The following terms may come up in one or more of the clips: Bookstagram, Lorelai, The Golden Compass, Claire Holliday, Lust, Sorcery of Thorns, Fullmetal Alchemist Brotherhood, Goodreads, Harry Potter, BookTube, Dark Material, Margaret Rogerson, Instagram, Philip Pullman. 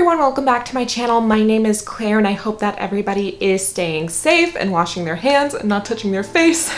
everyone, welcome back to my channel. My name is Claire and I hope that everybody is staying safe and washing their hands and not touching their face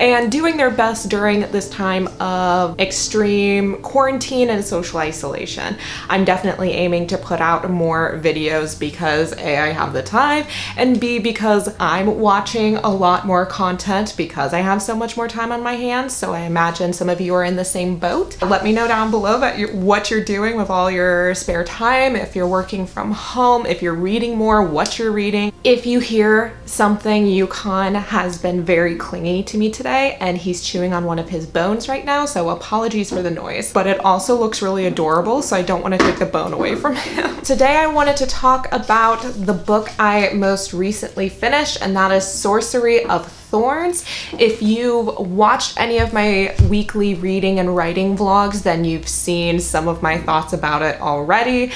and doing their best during this time of extreme quarantine and social isolation. I'm definitely aiming to put out more videos because A, I have the time, and B, because I'm watching a lot more content because I have so much more time on my hands. So I imagine some of you are in the same boat. Let me know down below what you're doing with all your spare time, if you're working from home, if you're reading more, what you're reading. If you hear something, Yukon has been very clingy to me today and he's chewing on one of his bones right now, so apologies for the noise. But it also looks really adorable, so I don't want to take the bone away from him. Today I wanted to talk about the book I most recently finished, and that is Sorcery of Thorns. If you've watched any of my weekly reading and writing vlogs, then you've seen some of my thoughts about it already.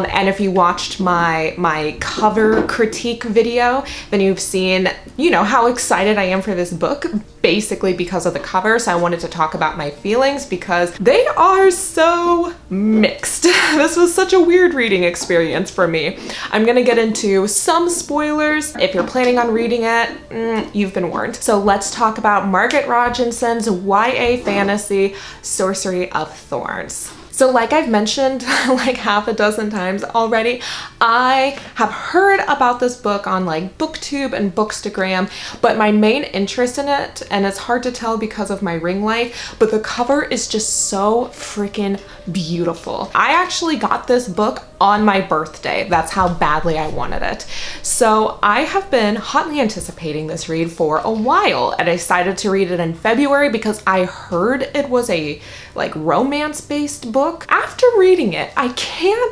And if you watched my cover critique video, then you've seen, you know, how excited I am for this book, basically because of the cover. So I wanted to talk about my feelings because they are so mixed. This was such a weird reading experience for me. I'm gonna get into some spoilers. If you're planning on reading it, you've been warned. So let's talk about Margaret Rogerson's YA fantasy, Sorcery of Thorns. So like I've mentioned like half a dozen times already, I have heard about this book on like BookTube and Bookstagram, but my main interest in it, and it's hard to tell because of my ring light, but the cover is just so freaking beautiful. I actually got this book on my birthday. That's how badly I wanted it. So I have been hotly anticipating this read for a while, and I decided to read it in February because I heard it was a like romance-based book. After reading it, I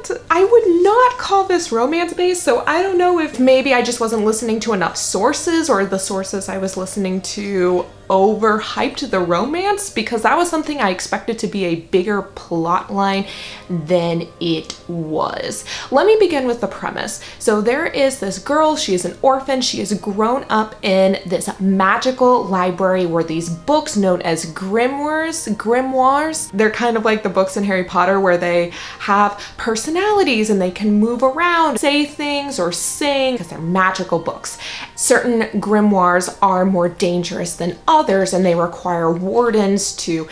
would not call this romance-based, so I don't know if maybe I just wasn't listening to enough sources, or the sources I was listening to overhyped the romance, because that was something I expected to be a bigger plot line than it was. Let me begin with the premise. So there is this girl, she is an orphan, she has grown up in this magical library where these books known as grimoires, they're kind of like the books in Harry Potter where they have personalities and they can move around, say things or sing, because they're magical books. Certain grimoires are more dangerous than others, and they require wardens to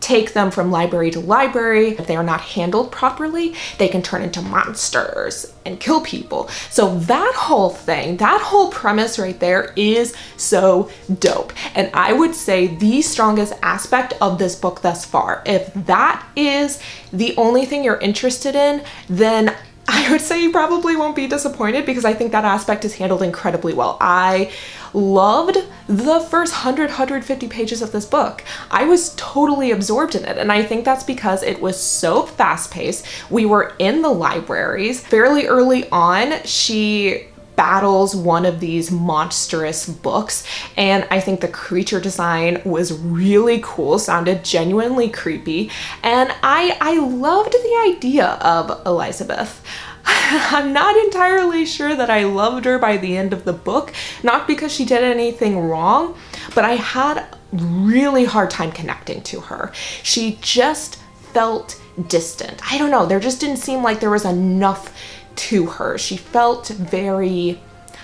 take them from library to library. If they are not handled properly, they can turn into monsters and kill people. So that whole thing, that whole premise right there is so dope. And I would say the strongest aspect of this book thus far. If that is the only thing you're interested in, then I would say you probably won't be disappointed, because I think that aspect is handled incredibly well. I loved the first 100-150 pages of this book. I was totally absorbed in it, and I think that's because it was so fast-paced. We were in the libraries. Fairly early on, she battles one of these monstrous books, and I think the creature design was really cool, sounded genuinely creepy, and I loved the idea of Elizabeth. I'm not entirely sure that I loved her by the end of the book, not because she did anything wrong, but I had a really hard time connecting to her. She just felt distant. I don't know, there just didn't seem like there was enough to her. She felt very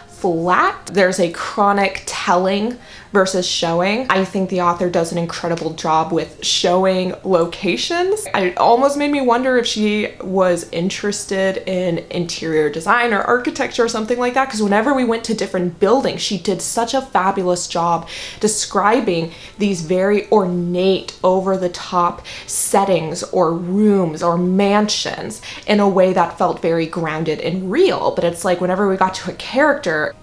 flat. There's a chronic telling versus showing. I think the author does an incredible job with showing locations. It almost made me wonder if she was interested in interior design or architecture or something like that, because whenever we went to different buildings, she did such a fabulous job describing these very ornate, over-the-top settings or rooms or mansions in a way that felt very grounded and real. But it's like whenever we got to a character,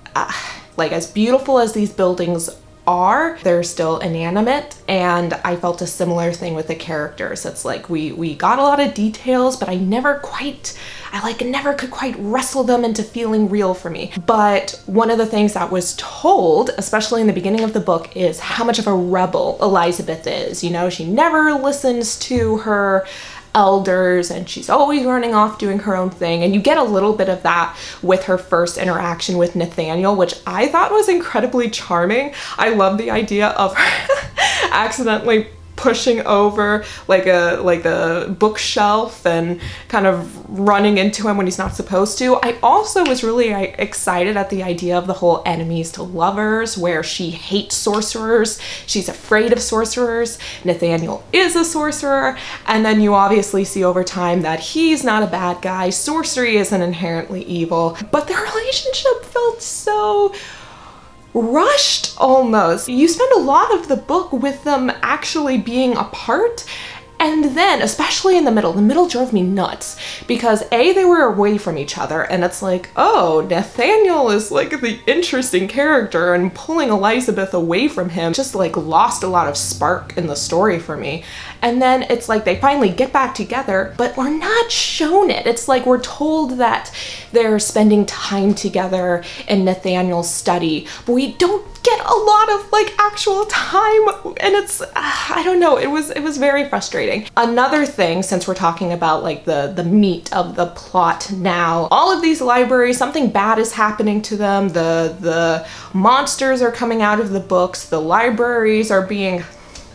like as beautiful as these buildings are, they're still inanimate, and I felt a similar thing with the characters. It's like we got a lot of details, but I never could quite wrestle them into feeling real for me. But one of the things that was told, especially in the beginning of the book, is how much of a rebel Elizabeth is. You know, she never listens to her elders, and she's always running off doing her own thing, and you get a little bit of that with her first interaction with Nathaniel, which I thought was incredibly charming. I love the idea of her accidentally pushing over like a bookshelf and kind of running into him when he's not supposed to. I also was really excited at the idea of the whole enemies to lovers, where she hates sorcerers, she's afraid of sorcerers, Nathaniel is a sorcerer, and then you obviously see over time that he's not a bad guy, sorcery isn't inherently evil, but their relationship felt so rushed almost. You spend a lot of the book with them actually being apart, and then, especially in the middle drove me nuts because A, they were away from each other, and it's like, oh, Nathaniel is like the interesting character, and pulling Elizabeth away from him just like lost a lot of spark in the story for me. And then it's like they finally get back together, but we're not shown it. It's like we're told that they're spending time together in Nathaniel's study, but we don't get a lot of like actual time, and it's I don't know, it was very frustrating. Another thing, since we're talking about like the meat of the plot now, all of these libraries, something bad is happening to them, the monsters are coming out of the books, the libraries are being,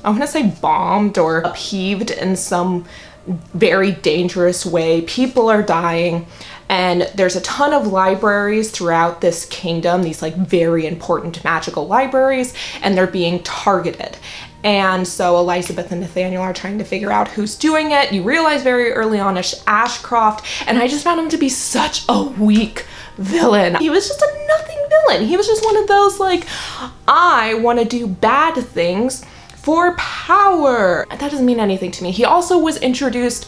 I want to say, bombed or upheaved in some very dangerous way, people are dying. And there's a ton of libraries throughout this kingdom, these like very important magical libraries, and they're being targeted. And so Elizabeth and Nathaniel are trying to figure out who's doing it. You realize very early on Ashcroft, and I just found him to be such a weak villain. He was just a nothing villain. He was just one of those like, I want to do bad things for power. That doesn't mean anything to me. He also was introduced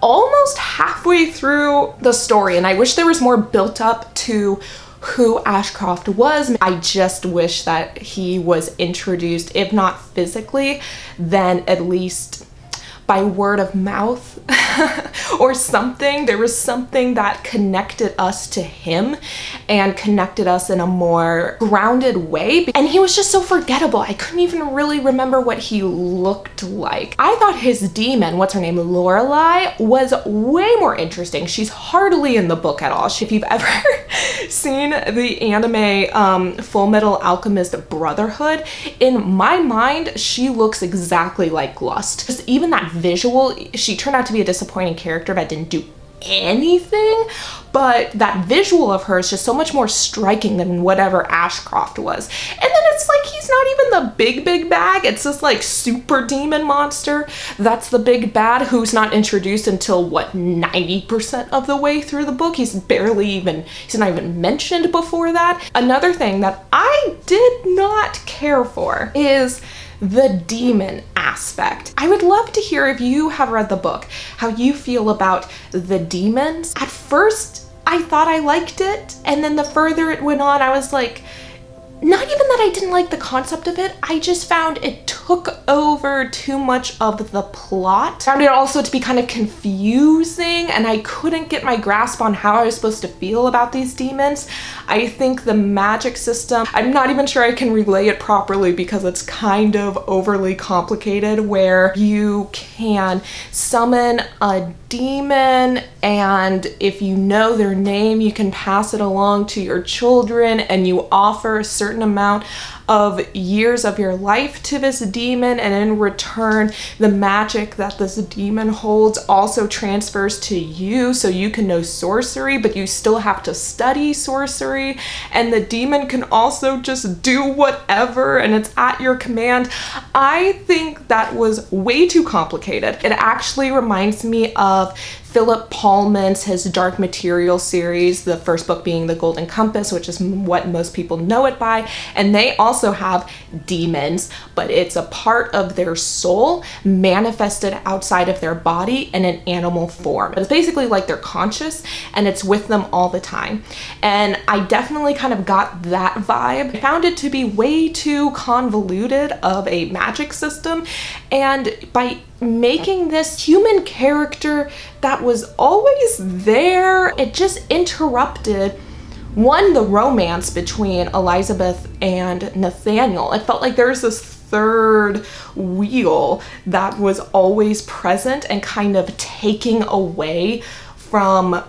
almost halfway through the story, and I wish there was more built up to who Ashcroft was. I just wish that he was introduced, if not physically, then at least by word of mouth or something. There was something that connected us to him and connected us in a more grounded way. And he was just so forgettable. I couldn't even really remember what he looked like. I thought his demon, what's her name, Lorelai, was way more interesting. She's hardly in the book at all. If you've ever seen the anime Fullmetal Alchemist Brotherhood, in my mind, she looks exactly like Lust. Just even that visual, she turned out to be a disappointing character that didn't do anything, but that visual of her is just so much more striking than whatever Ashcroft was. And then it's like he's not even the big bad, it's this like super demon monster that's the big bad, who's not introduced until what, 90% of the way through the book. He's not even mentioned before that. Another thing that I did not care for is the demon aspect. I would love to hear, if you have read the book, how you feel about the demons. At first, I thought I liked it, and then the further it went on, I was like, not even that I didn't like the concept of it, I just found it took over too much of the plot. Found it also to be kind of confusing, and I couldn't get my grasp on how I was supposed to feel about these demons. I think the magic system, I'm not even sure I can relay it properly because it's kind of overly complicated, where you can summon a demon, and if you know their name, you can pass it along to your children, and you offer a certain amount of years of your life to this demon, and in return the magic that this demon holds also transfers to you, so you can know sorcery, but you still have to study sorcery, and the demon can also just do whatever, and it's at your command. I think that was way too complicated. It actually reminds me of Philip Pullman's Dark Material series, the first book being The Golden Compass, which is what most people know it by, and they also have demons, but it's a part of their soul manifested outside of their body in an animal form. It's basically like they're conscious, and it's with them all the time, and I definitely kind of got that vibe. I found it to be way too convoluted of a magic system, and by making this human character that was always there, it just interrupted, one, the romance between Elizabeth and Nathaniel. It felt like there was this third wheel that was always present and kind of taking away from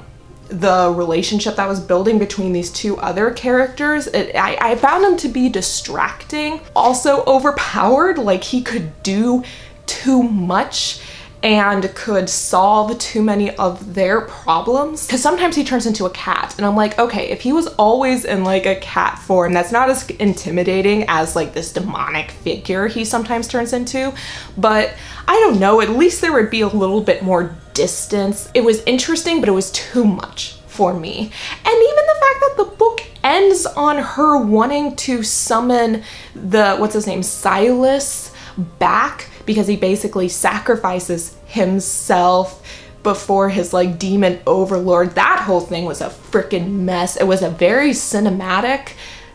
the relationship that was building between these two other characters. I found him to be distracting, also overpowered. Like, he could do too much and could solve too many of their problems. Because sometimes he turns into a cat, and I'm like, okay, if he was always in like a cat form, that's not as intimidating as like this demonic figure he sometimes turns into. But I don't know, at least there would be a little bit more distance. It was interesting, but it was too much for me. And even the fact that the book ends on her wanting to summon the, what's his name, Silas back, because he basically sacrifices himself before his like demon overlord. That whole thing was a freaking mess. It was a very cinematic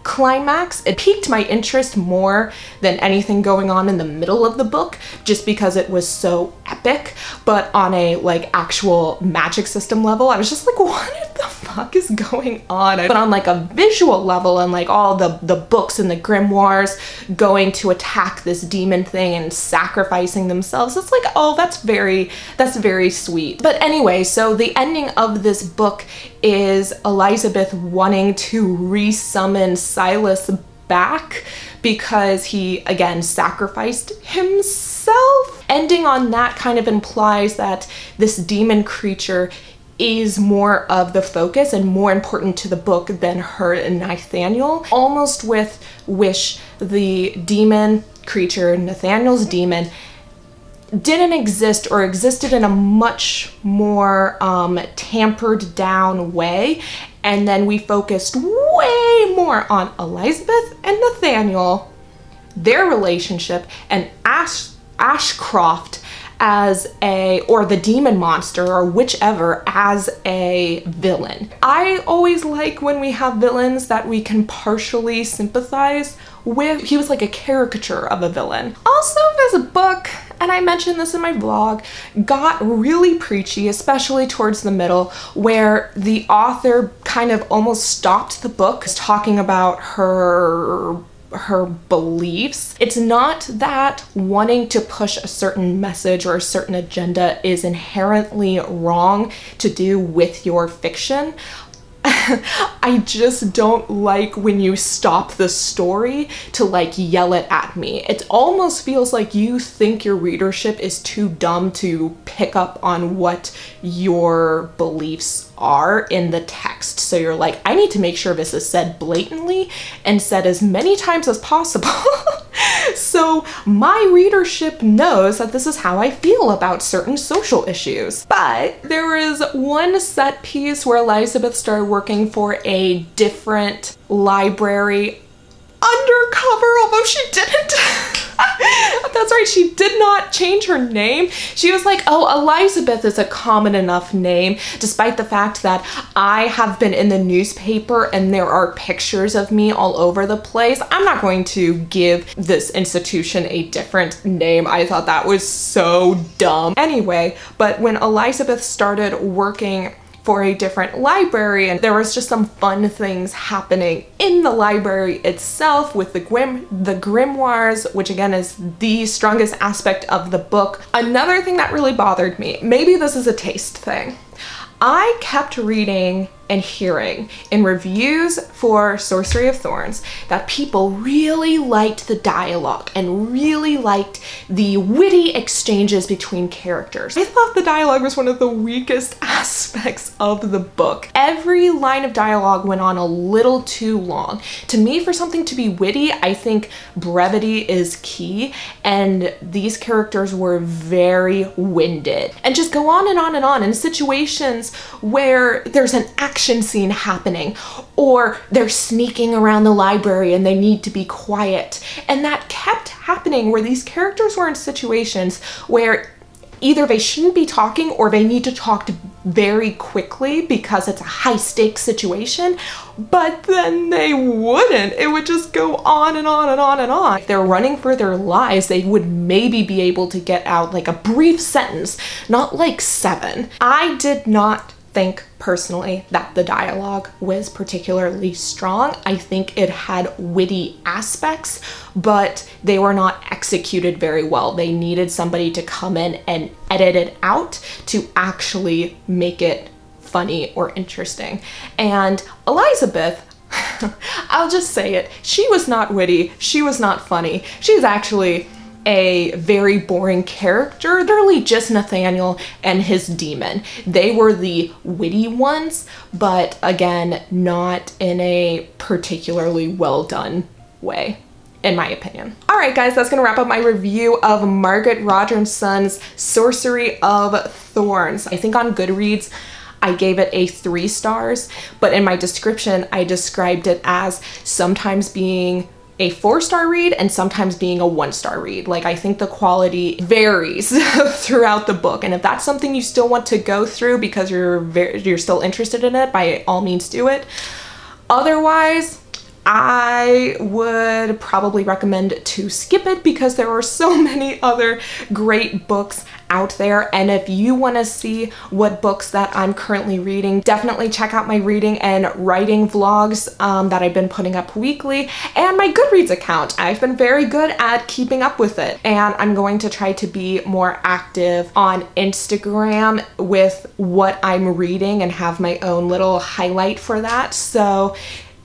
climax. It piqued my interest more than anything going on in the middle of the book, just because it was so epic. But on a like actual magic system level, I was just like, what the fuck is going on? But on like a visual level, and like all the books and the grimoires going to attack this demon thing and sacrificing themselves, it's like, oh, that's very sweet. But anyway, so the ending of this book is Elizabeth wanting to re-summon Silas back because he again sacrificed himself. Ending on that kind of implies that this demon creature is more of the focus and more important to the book than her and Nathaniel. Almost with Wish, the demon creature, Nathaniel's demon, didn't exist or existed in a much more tampered down way. And then we focused way more on Elizabeth and Nathaniel, their relationship, and Ashcroft as a, or the demon monster, or whichever, as a villain. I always like when we have villains that we can partially sympathize with. He was like a caricature of a villain. Also, this book, and I mentioned this in my vlog, got really preachy, especially towards the middle, where the author kind of almost stopped the book talking about her beliefs. It's not that wanting to push a certain message or a certain agenda is inherently wrong to do with your fiction. I just don't like when you stop the story to like yell it at me. It almost feels like you think your readership is too dumb to pick up on what your beliefs are in the text. So you're like, I need to make sure this is said blatantly and said as many times as possible. So my readership knows that this is how I feel about certain social issues. But there is one set piece where Elizabeth started working for a different library undercover, although she didn't. That's right, she did not change her name. She was like, oh, Elizabeth is a common enough name, despite the fact that I have been in the newspaper and there are pictures of me all over the place. I'm not going to give this institution a different name. I thought that was so dumb. Anyway, but when Elizabeth started working for a different library, and there was just some fun things happening in the library itself with the grimoires, which again is the strongest aspect of the book. Another thing that really bothered me, maybe this is a taste thing, I kept reading and hearing in reviews for Sorcery of Thorns that people really liked the dialogue and really liked the witty exchanges between characters. I thought the dialogue was one of the weakest aspects of the book. Every line of dialogue went on a little too long. To me, for something to be witty, I think brevity is key, and these characters were very winded and just go on and on and on in situations where there's an action scene happening, or they're sneaking around the library and they need to be quiet. And that kept happening, where these characters were in situations where either they shouldn't be talking or they need to talk very quickly because it's a high stakes situation, but then they wouldn't. It would just go on and on and on and on. If they're running for their lives, they would maybe be able to get out like a brief sentence, not like seven. I did not think personally that the dialogue was particularly strong. I think it had witty aspects, but they were not executed very well. They needed somebody to come in and edit it out to actually make it funny or interesting. And Elizabeth, I'll just say it, she was not witty, she was not funny, she's actually a very boring character. Literally just Nathaniel and his demon. They were the witty ones, but again, not in a particularly well done way, in my opinion. All right, guys, that's gonna wrap up my review of Margaret Rogerson's Sorcery of Thorns. I think on Goodreads, I gave it a 3 stars, but in my description, I described it as sometimes being a 4-star read and sometimes being a 1-star read. Like, I think the quality varies throughout the book, and if that's something you still want to go through because you're still interested in it, by all means do it. Otherwise, I would probably recommend to skip it because there are so many other great books out there. And if you want to see what books that I'm currently reading, definitely check out my reading and writing vlogs that I've been putting up weekly, and my Goodreads account. I've been very good at keeping up with it, and I'm going to try to be more active on Instagram with what I'm reading and have my own little highlight for that. So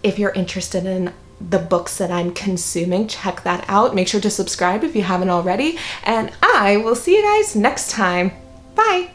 if you're interested in the books that I'm consuming, check that out. Make sure to subscribe if you haven't already, and I will see you guys next time. Bye!